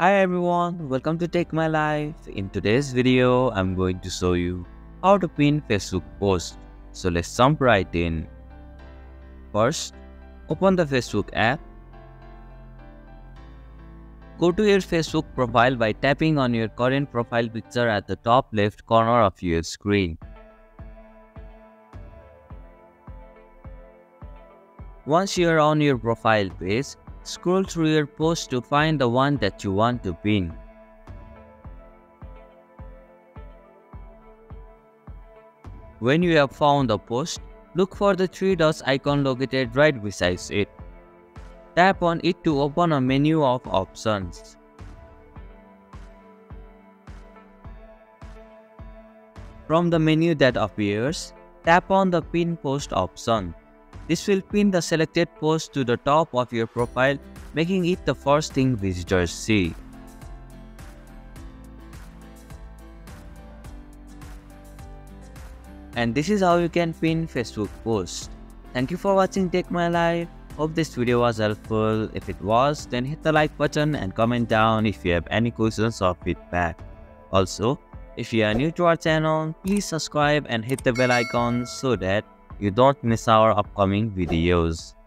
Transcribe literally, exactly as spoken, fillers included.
Hi everyone, welcome to Tech My Life. In today's video, I'm going to show you how to pin Facebook post. So let's jump right in. First, open the Facebook app. Go to your Facebook profile by tapping on your current profile picture at the top left corner of your screen. Once you are on your profile page, scroll through your post to find the one that you want to pin. When you have found the post, look for the three dots icon located right beside it. Tap on it to open a menu of options. From the menu that appears, tap on the Pin Post option. This will pin the selected post to the top of your profile, making it the first thing visitors see. And this is how you can pin Facebook posts. Thank you for watching Tech My Life. Hope this video was helpful. If it was, then hit the like button and comment down if you have any questions or feedback. Also, if you are new to our channel, please subscribe and hit the bell icon so that you don't miss our upcoming videos.